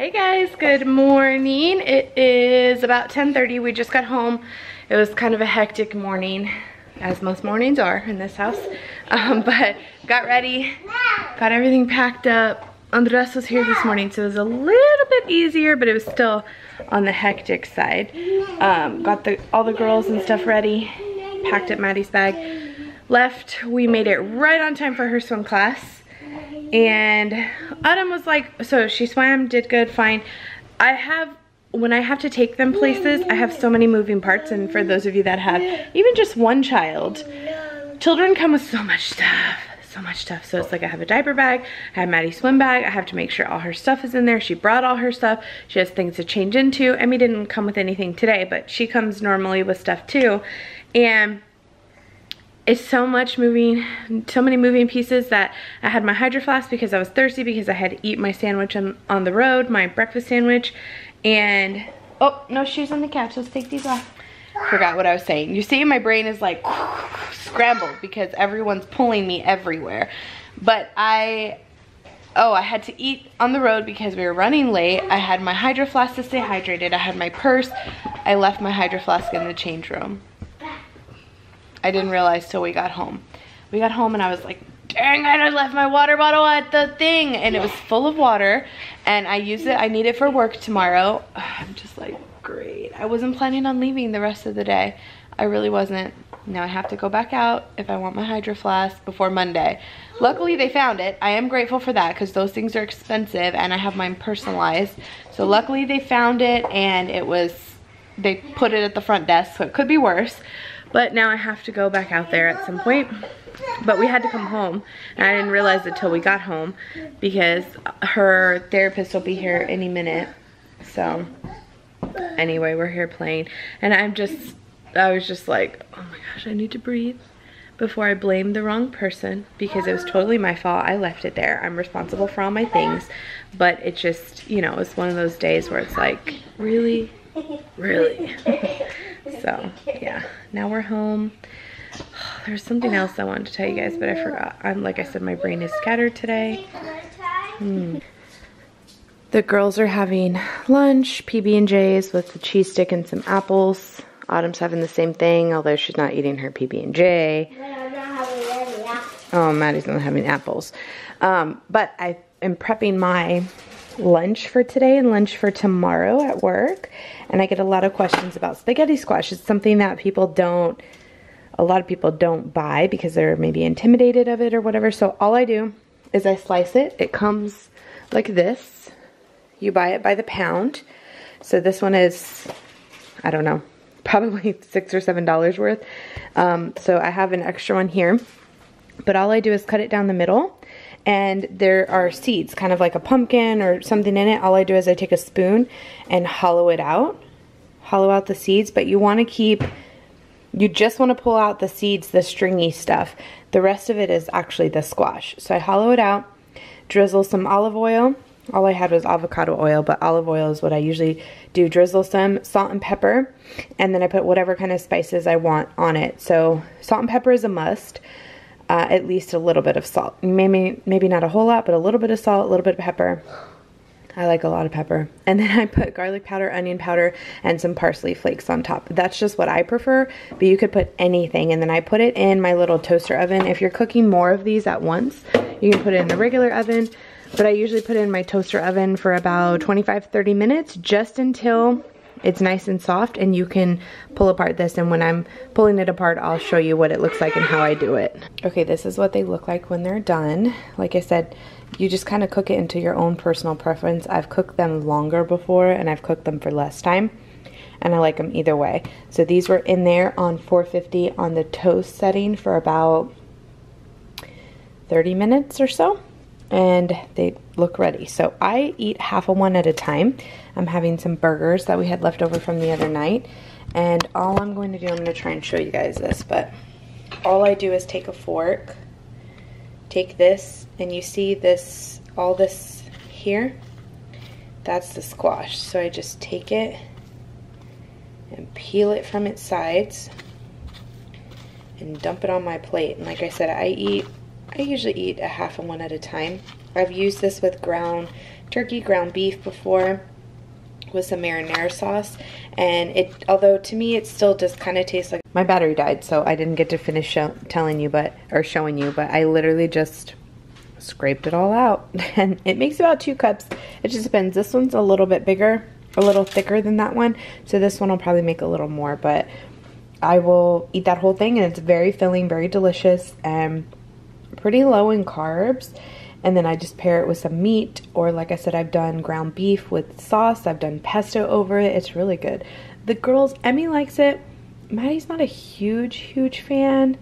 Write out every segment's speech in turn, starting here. Hey guys, good morning. It is about 10:30. We just got home. It was kind of a hectic morning, as most mornings are in this house. But got ready, got everything packed up. Andres was here this morning, so it was a little bit easier, but it was still on the hectic side. Got all the girls and stuff ready, packed up Maddie's bag, left. We made it right on time for her swim class. And Autumn was like, so she swam, did good, fine. When I have to take them places, I have so many moving parts. And for those of you that have even just one child, children come with so much stuff, so much stuff. So it's like I have a diaper bag, I have Maddie's swim bag, I have to make sure all her stuff is in there. She brought all her stuff. She has things to change into. Emmy didn't come with anything today, but she comes normally with stuff too. And it's so many moving pieces that I had my Hydro Flask because I was thirsty because I had to eat my sandwich on the road, my breakfast sandwich. And, oh, no shoes on the couch. Let's take these off. Forgot what I was saying. You see, my brain is like scrambled because everyone's pulling me everywhere. But I had to eat on the road because we were running late. I had my Hydro Flask to stay hydrated. I had my purse. I left my Hydro Flask in the change room. I didn't realize till we got home. We got home and I was like, dang, I left my water bottle at the thing. And it was full of water and I need it for work tomorrow. I'm just like, great. I wasn't planning on leaving the rest of the day. I really wasn't. Now I have to go back out if I want my Hydro Flask before Monday. Luckily they found it. I am grateful for that because those things are expensive and I have mine personalized. So luckily they found it and they put it at the front desk, so it could be worse. But now I have to go back out there at some point. But we had to come home. And I didn't realize it till we got home. Because her therapist will be here any minute. So, anyway, we're here playing. And I was just like, oh my gosh, I need to breathe. Before I blame the wrong person. Because it was totally my fault. I left it there. I'm responsible for all my things. But it just, you know, it's one of those days where it's like, really? Really? So, yeah, now we're home. There's something else I wanted to tell you guys, but I forgot. Like I said, my brain is scattered today. The girls are having lunch, PB&Js with the cheese stick and some apples. Autumn's having the same thing, although she's not eating her PB&J. Oh, Maddie's not having apples. But I am prepping my lunch for today and lunch for tomorrow at work, and I get a lot of questions about spaghetti squash. It's something that a lot of people don't buy because they're maybe intimidated of it or whatever. So all I do is I slice it. It comes like this. You buy it by the pound. So this one is, I don't know, probably $6 or $7 worth. So I have an extra one here, but all I do is cut it down the middle. And there are seeds, kind of like a pumpkin or something in it. All I do is I take a spoon and hollow it out, hollow out the seeds. But you just want to pull out the seeds, the stringy stuff. The rest of it is actually the squash. So I hollow it out, drizzle some olive oil. All I had was avocado oil, but olive oil is what I usually do. Drizzle some salt and pepper, and then I put whatever kind of spices I want on it. So salt and pepper is a must. At least a little bit of salt. Maybe not a whole lot, but a little bit of salt, a little bit of pepper. I like a lot of pepper. And then I put garlic powder, onion powder, and some parsley flakes on top. That's just what I prefer, but you could put anything. And then I put it in my little toaster oven. If you're cooking more of these at once, you can put it in the regular oven, but I usually put it in my toaster oven for about 25-30 minutes, just until it's nice and soft and you can pull apart this. And when I'm pulling it apart, I'll show you what it looks like and how I do it. Okay, this is what they look like when they're done. Like I said, you just kind of cook it into your own personal preference. I've cooked them longer before and I've cooked them for less time, and I like them either way. So these were in there on 450 on the toast setting for about 30 minutes or so. And they look ready. So I eat half of one at a time. I'm having some burgers that we had left over from the other night. And all I'm going to do, I'm going to try and show you guys this, but all I do is take a fork, take this, and you see this, all this here, that's the squash. So I just take it and peel it from its sides and dump it on my plate. And like I said, I usually eat a half of one at a time. I've used this with ground turkey, ground beef before with some marinara sauce, and although to me it still just kind of tastes like, my battery died so I didn't get to finish showing you, but I literally just scraped it all out and it makes about 2 cups. It just depends. This one's a little bit bigger, a little thicker than that one, so this one will probably make a little more, but I will eat that whole thing, and it's very filling, very delicious, and pretty low in carbs. And then I just pair it with some meat, or like I said, I've done ground beef with sauce, I've done pesto over it. It's really good. The girls, Emmy likes it. Maddie's not a huge fan,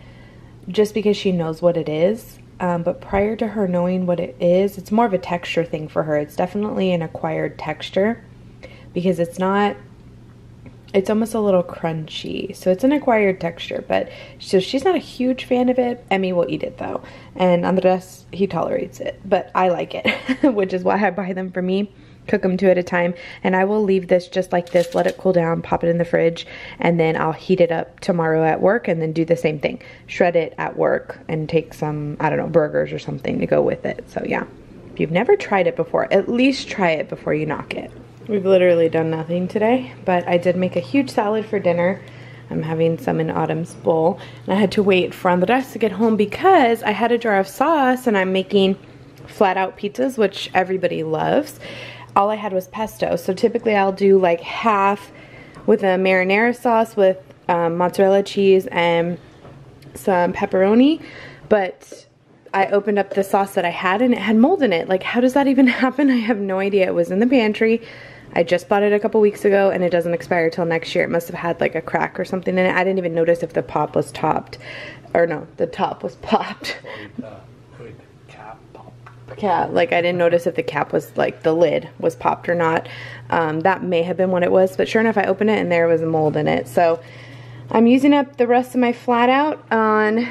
just because she knows what it is, but prior to her knowing what it is, it's more of a texture thing for her. It's definitely an acquired texture, because it's not, it's almost a little crunchy, so it's an acquired texture, but so she's not a huge fan of it. Emmy will eat it though, and Andres, he tolerates it, but I like it, which is why I buy them for me, cook them 2 at a time, and I will leave this just like this, let it cool down, pop it in the fridge, and then I'll heat it up tomorrow at work and then do the same thing, shred it at work and take some, I don't know, burgers or something to go with it. So yeah, if you've never tried it before, at least try it before you knock it. We've literally done nothing today, but I did make a huge salad for dinner. I'm having some in Autumn's bowl, and I had to wait for Andres to get home because I had a jar of sauce, and I'm making flat out pizzas, which everybody loves. All I had was pesto, so typically I'll do like half with a marinara sauce with mozzarella cheese and some pepperoni, but I opened up the sauce that I had and it had mold in it. Like, how does that even happen? I have no idea. It was in the pantry. I just bought it a couple weeks ago, and it doesn't expire till next year. It must have had like a crack or something in it. I didn't even notice if the pop was topped, or no, the top was popped. Yeah, like I didn't notice if the cap was, like the lid was popped or not. That may have been what it was, but sure enough I opened it and there was mold in it. So I'm using up the rest of my flat out on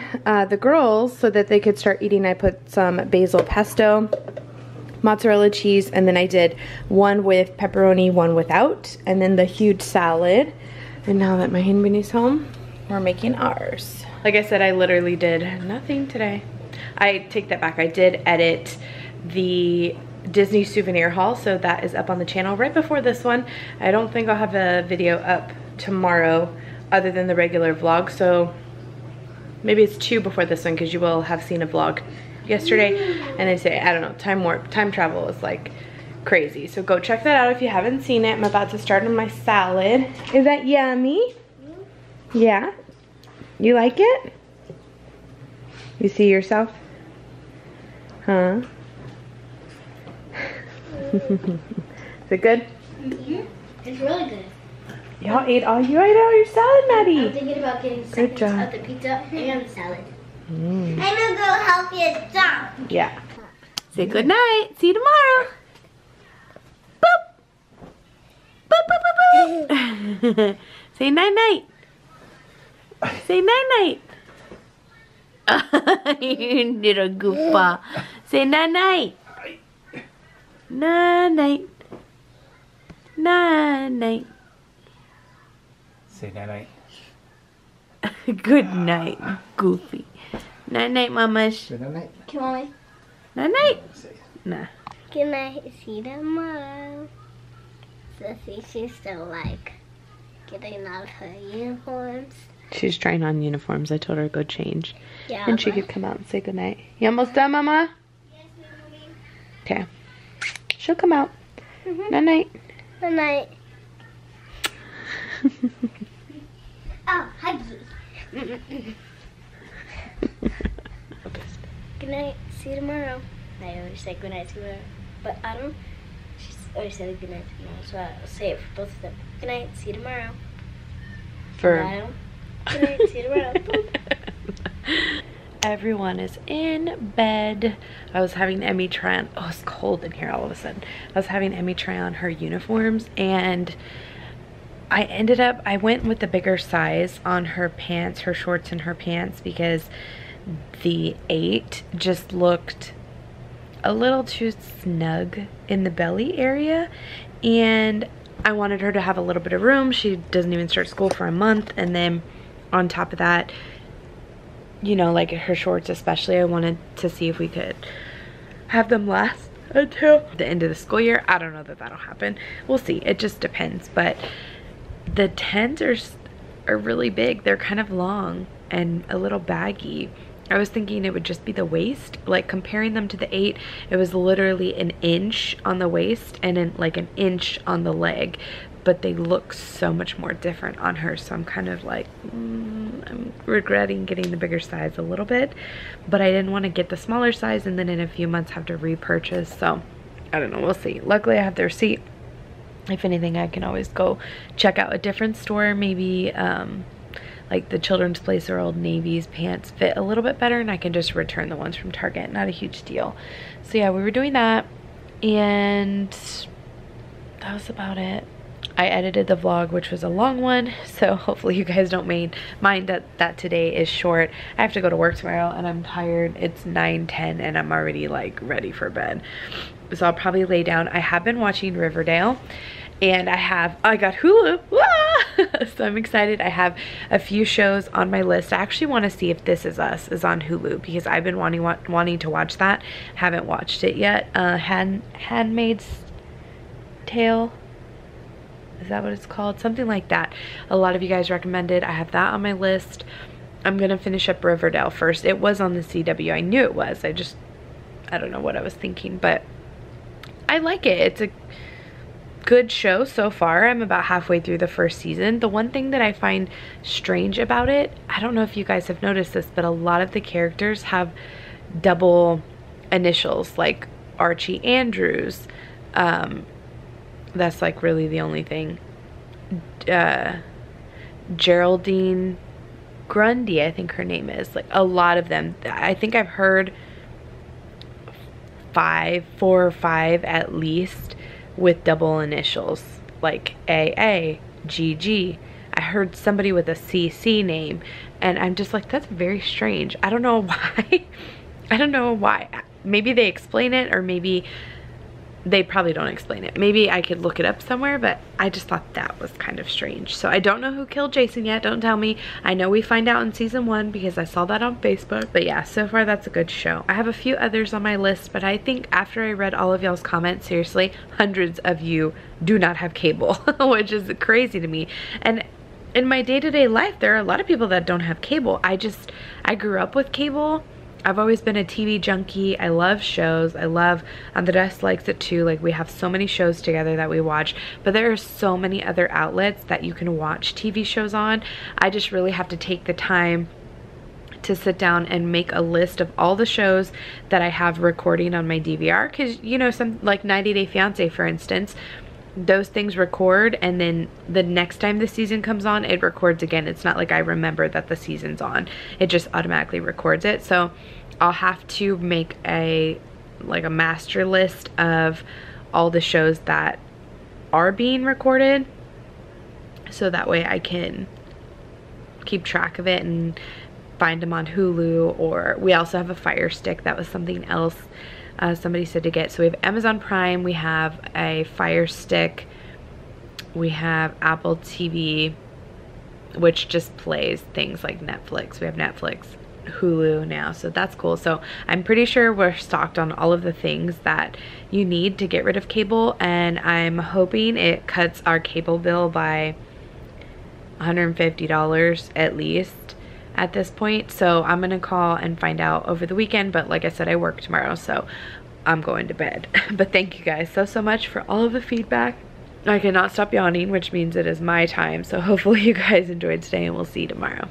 the girls so that they could start eating. I put some basil pesto, mozzarella cheese, and then I did one with pepperoni, one without, and then the huge salad. And now that my handmaid's home, we're making ours. Like I said, I literally did nothing today. I take that back. I did edit the Disney souvenir haul, so that is up on the channel right before this one. I don't think I'll have a video up tomorrow other than the regular vlog, so maybe it's 2 before this one, because you will have seen a vlog yesterday, and they say, I don't know, time warp, time travel is like crazy, so go check that out if you haven't seen it. I'm about to start on my salad. Is that yummy? Yeah? You like it? You see yourself? Huh? Is it good? Yeah, it's really good. Y'all ate all your salad, Maddie. I'm thinking about getting seconds of the pizza and the salad. Mm. I'm gonna go help you down. Yeah. Say good night. See you tomorrow. Boop. Boop, boop, boop, boop. Say night-night. Say night-night. You little goofball. Say night-night. Night-night. Night-night. Say night-night. Good night, Goofy. Night-night, mamas. Good night. Come on. Night-night. Nah. Good night. See you tomorrow. Sophie, she's still like getting out of her uniforms. She's trying on uniforms. I told her to go change. Yeah. And she could come out and say good night. You almost done, Mama? Yes, Mommy. Okay. She'll come out. Mm-hmm. Night-night. Night-night. Oh, huggy. Good night. See you tomorrow. I always say good night to her, but Autumn, she's always said good night tomorrow, so I'll say it for both of them. Good night. See you tomorrow. For Autumn. Good night. See you tomorrow. Everyone is in bed. I was having Emmy try on. Oh, it's cold in here all of a sudden. I was having Emmy try on her uniforms, and I went with the bigger size on her pants, her shorts and her pants, because the 8 just looked a little too snug in the belly area, and I wanted her to have a little bit of room. She doesn't even start school for a month, and then on top of that, you know, like her shorts especially, I wanted to see if we could have them last until the end of the school year. I don't know that that'll happen. We'll see. It just depends. But the tents are really big. They're kind of long and a little baggy. I was thinking it would just be the waist. Like comparing them to the 8, it was literally an inch on the waist and then like an inch on the leg. But they look so much more different on her. So I'm kind of like, I'm regretting getting the bigger size a little bit. But I didn't want to get the smaller size and then in a few months have to repurchase. So I don't know. We'll see. Luckily, I have the receipt. If anything, I can always go check out a different store. Maybe like the Children's Place or Old Navy's pants fit a little bit better, and I can just return the ones from Target. Not a huge deal. So yeah, we were doing that, and that was about it. I edited the vlog, which was a long one, so hopefully you guys don't mind that today is short. I have to go to work tomorrow, and I'm tired. It's 9:10, and I'm already like ready for bed. So I'll probably lay down. I have been watching Riverdale, and I got Hulu. So I'm excited. I have a few shows on my list. I actually want to see if This Is Us is on Hulu because I've been wanting to watch that. Haven't watched it yet. Handmaid's Tale. Is that what it's called? Something like that. A lot of you guys recommended. I have that on my list. I'm going to finish up Riverdale first. It was on the CW. I knew it was. I don't know what I was thinking, but I like it. It's a good show so far. I'm about halfway through the first season. The one thing that I find strange about it, I don't know if you guys have noticed this, but a lot of the characters have double initials, like Archie Andrews. That's like really the only thing. Geraldine Grundy, I think her name is. Like a lot of them. I think I've heard 4 or 5 at least with double initials, like AA, GG. I heard somebody with a CC name, and I'm just like, that's very strange. I don't know why. I don't know why. Maybe they explain it, or maybe they probably don't explain it. Maybe I could look it up somewhere, but I just thought that was kind of strange. So I don't know who killed Jason yet. Don't tell me. I know we find out in season 1 because I saw that on Facebook. But yeah, so far that's a good show. I have a few others on my list, but I think after I read all of y'all's comments, seriously, hundreds of you do not have cable, which is crazy to me. And in my day-to-day life, there are a lot of people that don't have cable. I grew up with cable. I've always been a TV junkie. I love shows. I love, Andres likes it too. Like we have so many shows together that we watch, but there are so many other outlets that you can watch TV shows on. I just really have to take the time to sit down and make a list of all the shows that I have recording on my DVR. Cause you know, some like 90 Day Fiancé, for instance, those things record, and then the next time the season comes on, it records again. It's not like I remember that the season's on. It just automatically records it. So I'll have to make a master list of all the shows that are being recorded, so that way I can keep track of it and find them on Hulu. Or we also have a Fire Stick. That was something else somebody said to get. So we have Amazon Prime, we have a Fire Stick, we have Apple TV, which just plays things like Netflix. We have Netflix, Hulu now, so that's cool. So I'm pretty sure we're stocked on all of the things that you need to get rid of cable, and I'm hoping it cuts our cable bill by $150 at least at this point. So I'm gonna call and find out over the weekend, but like I said, I work tomorrow, so I'm going to bed. But thank you guys so much for all of the feedback. I cannot stop yawning, which means it is my time. So hopefully you guys enjoyed today, and we'll see you tomorrow.